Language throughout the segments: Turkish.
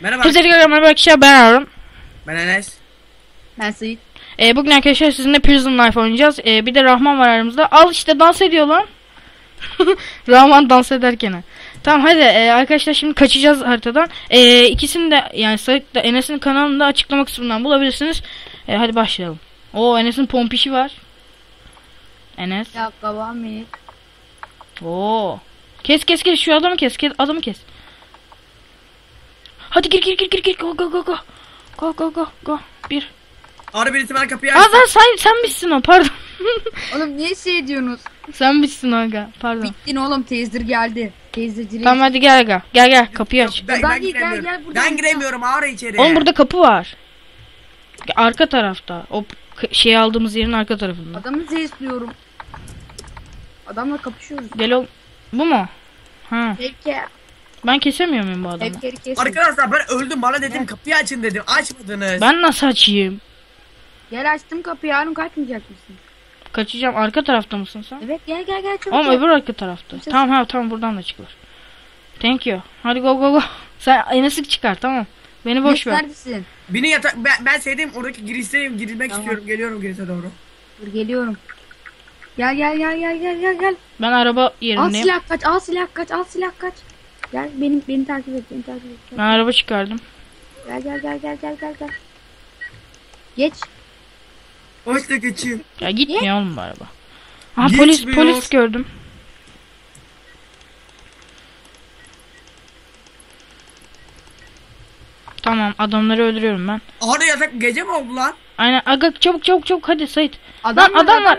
Merhaba. Herkese merhaba arkadaşlar, ben Harun. Ben Enes. Ben Sayit. Bugün arkadaşlar sizinle Prison Life oynayacağız. Bir de Rahman var aramızda. Al işte, dans ediyor lan. Rahman dans ederken. Tamam hadi arkadaşlar, şimdi kaçacağız haritadan. İkisini de, yani Sayit de Enes'in kanalında açıklama kısmından bulabilirsiniz. Hadi başlayalım. Oo, Enes'in pompişi var. Enes. Ya babam iyi. Oo. Kes şu adamı kes adamı kes. Hadi gir go. Bir. Ara birisi bana kapıyı aç. Aa, sen bitsin o, pardon. Oğlum niye şey diyorsunuz? Sen bitsin aga, pardon. Bittin oğlum, tezdir geldi. Tezdircilik. Tamam hadi gel aga. Gel kapıyı aç. Ben giremiyorum. Ben giremiyorum, ağır içeri. Oğlum burada kapı var. Arka tarafta. O şey aldığımız yerin arka tarafında. Adamı zehirliyorum. Adamla kapışıyoruz. Gel oğlum. Bu mu? Ha. Peki. Ben kesemiyor muyum bu adamı? Arkadaşlar ben öldüm, bana dedim kapıyı açın dedim, açmadınız. Ben nasıl açayım? Gel açtım kapıyı, Harun kaçmayacak mısın? Kaçacağım. Arka tarafta mısın sen? Evet, gel çabuk. Ama öbür arka tarafta. Çabuk. Tamam tamam, buradan da çıkılır. Thank you. Hadi go. Sen Enes'i çıkar, tamam. Beni boş ver. Neredesin? Beni yatak, ben sevdiğim oradaki girişteyim, girilmek tamam. İstiyorum, geliyorum girişe doğru. Dur geliyorum. Gel. Ben araba yerindeyim. Al silah kaç. Gel beni takip et, gel. Ben araba çıkardım. Gel. Geç. Hoşça geçeyim. Ya gitmiyor oğlum bu araba. Aha, polis gördüm. Tamam, adamları öldürüyorum ben. Orada yatak, gece mi oldu lan? Aynen aga, çabuk hadi Sayit. Adam var.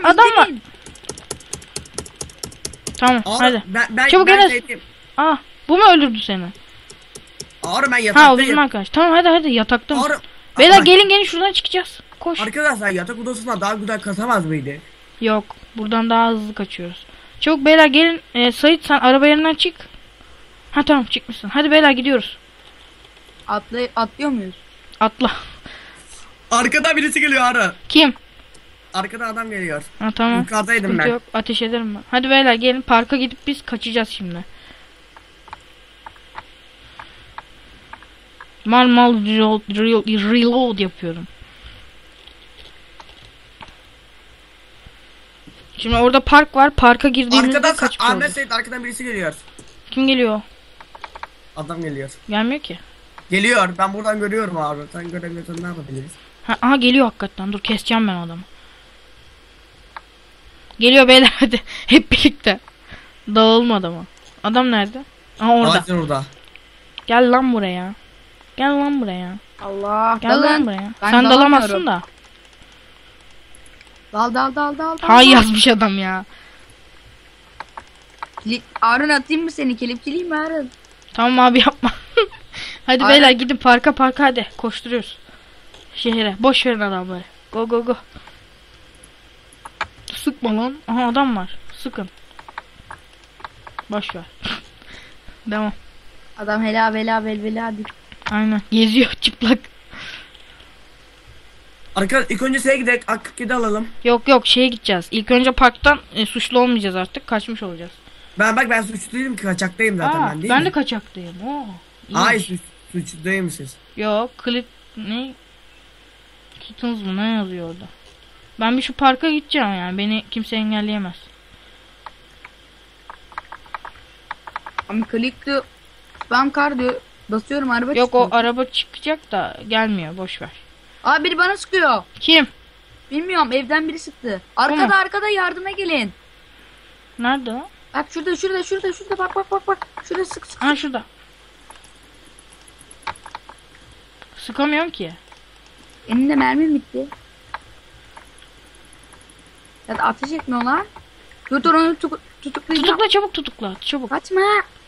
Tamam ağır, hadi. Ben çabuk Enes. Ah, bu mu öldürdü seni? Ağır, ben yataktayım. Ha, arkadaş. Tamam hadi yatakta. Beyler gelin şuradan çıkacağız. Koş. Arkadaşlar yatak odasından daha güzel kaçamaz mıydı? Yok, buradan daha hızlı kaçıyoruz. Çabuk beyler gelin. Sayit sen araba yerinden çık. Ha tamam, çıkmışsın. Hadi beyler gidiyoruz. Atlıyor muyuz? Atla. Arkadan birisi geliyor Harun. Kim? Arkadan adam geliyor. Ha tamam. Yukarıdaydım. Sıkıntı ben. Yok, ateş ederim ben. Hadi beyler gelin, parka gidip biz kaçacağız şimdi. Mal reload yapıyorum. Şimdi orada park var. Parka girdiğimizde kaçmış olduk. Ahmet Sayit, arkadan birisi geliyor. Kim geliyor? Adam geliyor. Gelmiyor ki. Geliyor. Ben buradan görüyorum abi. Sen göremiyorsan ne yapabiliriz? Aha geliyor hakikaten. Dur keseceğim ben adamı. Geliyor beyler hadi. Hep birlikte. Dağılma adamı. Adam nerede? Aha orada. Ağacın orada. Gel lan buraya. Allah. Gel lan buraya. Sen dalamazsın da. Dal. Hay yazmış adam ya. Harun atayım mı seni? Kelepçeliyim mi Harun? Tamam abi yapma. Hadi Harun. Beyler gidin parka hadi. Koşturuyoruz. Şehre. Boş verin adamları. Go. Sıkma lan. Aha adam var. Sıkın. Boş ver. Devam. Adam hela diyor. Aynen. Geziyor çıplak. Arkadaşlar ilk önce şeye gidelim, A47 alalım. Yok şeye gideceğiz. İlk önce parktan suçlu olmayacağız artık. Kaçmış olacağız. Ben suçlu değilim ki, kaçaktayım zaten. Aa, ben değil mi? Ben de kaçaktayım. Oo. Ay suçlu değil misiniz? Yok, klip ne? Tutunuz mu? Ne yazıyor orada? Ben bir şu parka gideceğim yani. Beni kimse engelleyemez. Ama klikti. Spam kar diyor. Basıyorum, araba çıkıyor. Yok o araba çıkacak da gelmiyor. Boş ver. Abi biri bana sıkıyor. Kim? Bilmiyorum, evden biri sıktı. Arkada yardıma gelin. Nerede o? Bak şurada bak. Şurada sık. Ha şurada. Sıkamıyorum ki. Elinde mermi bitti. Ya da ateş etmiyorlar. Dur onu tutuklayacağım. Çabuk tutukla. Kaçma.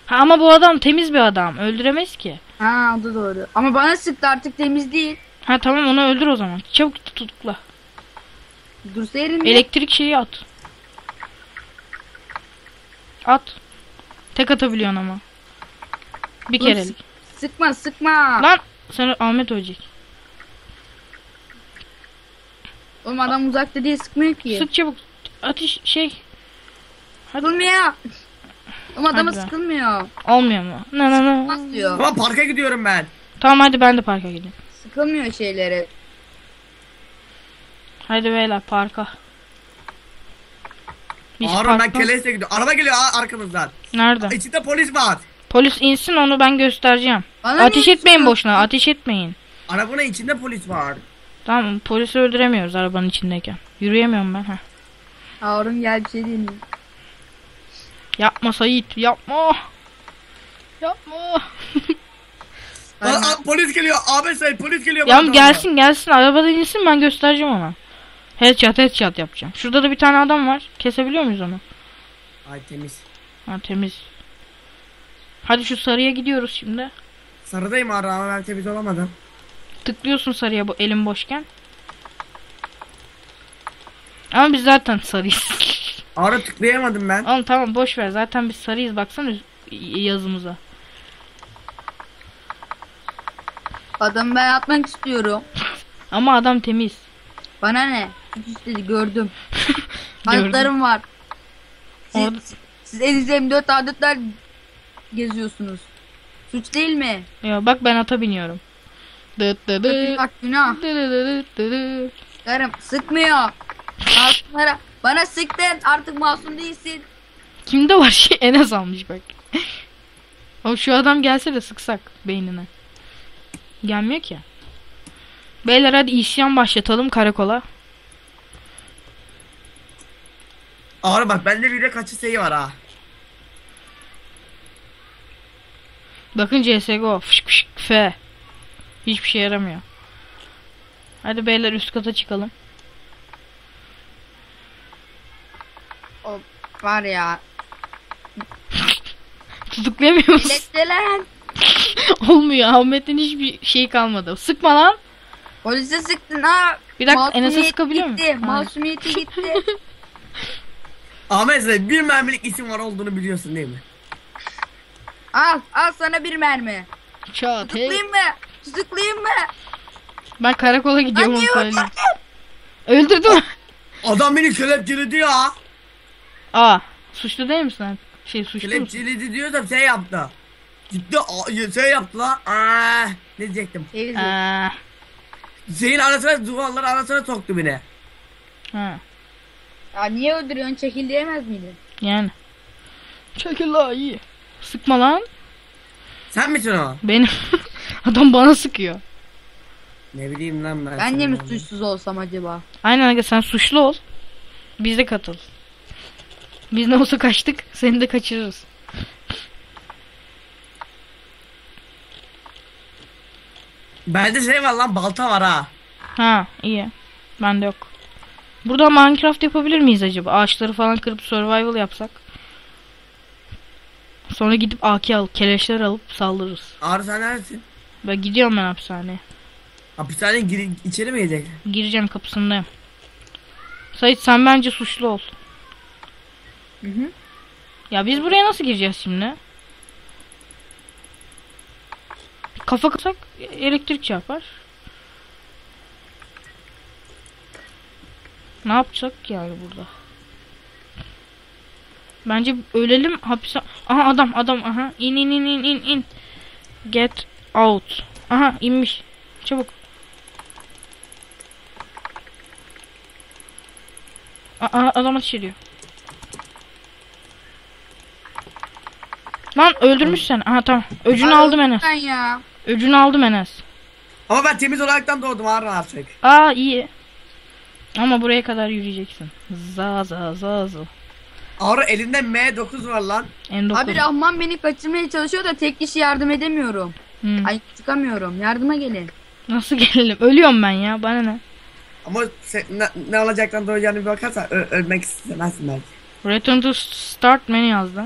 Ha ama bu adam temiz bir adam. Öldüremez ki. Ha o da doğru. Ama bana sıktı, artık temiz değil. Ha tamam, onu öldür o zaman. Çabuk tutukla. Dursa yerinde. Elektrik şeyi at. At. Tek atabiliyorsun ama. Bir dur, kerelik. Sıkma. Lan sana Ahmet ölecek. Oğlum adam uzakta diye sıkmıyor ki. Sık çabuk. Ateş şey. Hadi. Olmuyor. Oğlum adama sıkılmıyor. Olmuyor mu? Ne? Nasıl diyor? Ulan parka gidiyorum ben. Tamam hadi ben de parka gideyim. Sıkılmıyor şeylere. Hadi beyler parka. Harun ben keleşle gidiyorum. Araba geliyor arkamızdan. Nerede? İçinde polis var. Polis insin onu ben göstereceğim. Bana ateş etmeyin boşuna, ateş etmeyin. Arabanın içinde polis var. Tamam polisi öldüremiyoruz arabanın içindeyken. Yürüyemiyorum ben. Heh. Harun gel bir şey diyeyim. Yapma Sayit yapma. Yapma. Polis geliyor Ahmet Sayit polis geliyor. Ya gelsin ona. Gelsin arabada insin ben göstereceğim ona. Headshot headshot yapacağım. Şurada da bir tane adam var. Kesebiliyor muyuz onu? Ay temiz. Ha temiz. Hadi şu sarıya gidiyoruz şimdi. Sarıdayım abi ama ben temiz olamadım. Tıklıyorsun sarıya bu elim boşken. Ama biz zaten sarıyız. Ara tıklayamadım ben. Oğlum tamam boş ver zaten biz sarıyız baksana yazımıza. Adamı ben atmak istiyorum. Ama adam temiz. Bana ne? İstedi gördüm. Kanıtlarım var. Siz elinizde 4 adetler geziyorsunuz. Suç değil mi? Ya bak ben ata biniyorum. Bak günah. Karım sıkmıyor. Masumlara bana sıktın artık masum değilsin. Kimde var şey Enes almış bak. O şu adam gelse de sıksak beynine. Gelmiyor ki. Beyler hadi isyan başlatalım karakola. Ağır bak bende bir de kaçı sayı var ha. Bakın CSGO fışk fışk fe. Hiçbir şey yaramıyor. Hadi beyler üst kata çıkalım. O var ya. Tutuklayamıyor musun? Bekleler. Olmuyor. Ahmet'in hiçbir şey kalmadı. Sıkma lan. Polise sıktın ha. Bir dakika Enes'e sıkabiliyor muyum? Masumiyeti gitti. Ahmet bir mermilik isim var olduğunu biliyorsun değil mi? Al al sana bir mermi. Çat. Tutuklayayım mı? Tutuklayayım mı? Ben karakola gidiyorum. Öldürdüm. Adam beni kelepçeledi ya. Aa suçlu değil misin artık? Şey suçlu kelepçeledi diyor da şey yaptı. Gitti şey yaptı la. Ne diyecektim? Zeyn arasına duvarları arasına soktu beni. Ha. Ya niye öldürüyorsun? Çekil diyemez miydin? Yani. Çekil la iyi. Sıkma lan. Sen misin o? Benim. Adam bana sıkıyor. Ne bileyim lan ben. Ben de mi suçsuz olsam acaba? Aynen aga sen suçlu ol. Biz de katıl. Biz ne olsa kaçtık. Seni de kaçırırız. Bende şey var lan balta var ha. Ha iyi. Bende yok. Burada Minecraft yapabilir miyiz acaba? Ağaçları falan kırıp survival yapsak. Sonra gidip AK alıp keleşler alıp saldırırız. Ağrı sen neredesin? Ben gidiyorum ben hapishaneye. Hapishaneye içeri mi yedek? Gireceğim kapısındayım. Sayit sen bence suçlu ol. Hı hı. Ya biz buraya nasıl gireceğiz şimdi? Kafa kısak elektrik çarpar. Ne yapacak yani burada? Bence ölelim hapse. Aha adam aha in. Get out. Aha inmiş. Çabuk. Aha adam ateşliyor. Lan öldürmüş seni. Aha tamam. Öcünü aldım Enes. Ya. Öcünü aldım Enes. Ama ben temiz olaraktan doğdum ağır artık. Aa iyi. Ama buraya kadar yürüyeceksin. Za. Ağır elinde M9 var lan. M9. Abi Rahman beni kaçırmaya çalışıyor da tek kişi yardım edemiyorum. Ay çıkamıyorum. Yardıma gelin. Nasıl gelelim? Ölüyorum ben ya. Bana ne? Ama sen, ne olacaktan doğacağını bir bakarsan ölmek istemezsin belki. Return to start menü yazdı.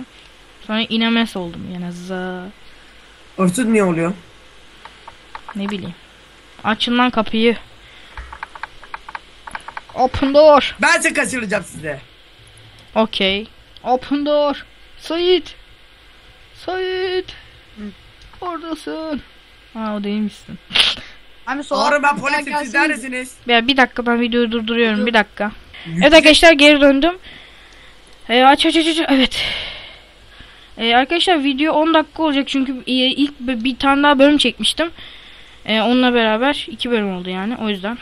Sonra inemez oldum yani za. Örsüz niye oluyor? Ne bileyim. Açın lan kapıyı. Open door. Ben de kaçıracağım size. Okey. Open door. Sayit. Oradasın. Ha o değilmişsin. Abi sonra ben polisi siz neredesiniz? Ya bir dakika ben videoyu durduruyorum bir dakika. Evet arkadaşlar geri döndüm. Aç. Evet. Arkadaşlar video 10 dakika olacak çünkü ilk bir tane daha bölüm çekmiştim. Onunla beraber 2 bölüm oldu yani, o yüzden.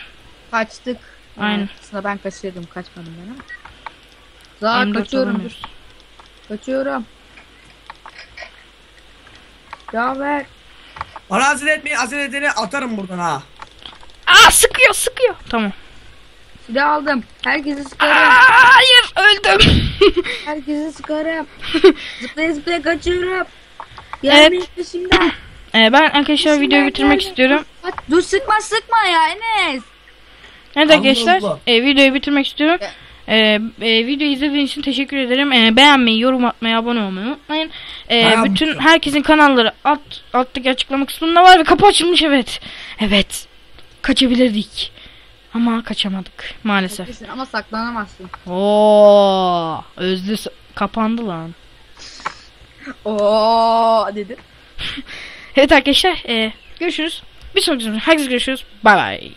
Kaçtık. Aynen. Aslında ben kaçırdım, kaçmadım ben ama. Zaten kaçıyorum. Kaçıyorum. Ya ver. Bana acele etmeyin, acele edeni atarım buradan ha. Aa, sıkıyor sıkıyor. Tamam. Silah aldım. Herkesi sıkarım. Aa, hayır öldüm. Herkesi sıkarım. Zıplaya zıplaya kaçıyorum. Gelmiş evet. Peşimden. Ben arkadaşlar peşimden videoyu bitirmek istiyorum. Dur sıkma sıkma ya Enes. Evet arkadaşlar videoyu bitirmek istiyorum. Videoyu izlediğiniz için teşekkür ederim. Beğenmeyi, yorum atmayı, abone olmayı unutmayın. Bütün herkesin kanalları alttaki açıklama kısmında var ve kapı açılmış evet. Evet. Kaçabilirdik. Ama kaçamadık maalesef. Kaçırsın, ama saklanamazsın. Oo, özlü kapandı lan. Oo dedi. Evet arkadaşlar, görüşürüz. Bir sonraki videoda herkes görüşürüz. Bay bay.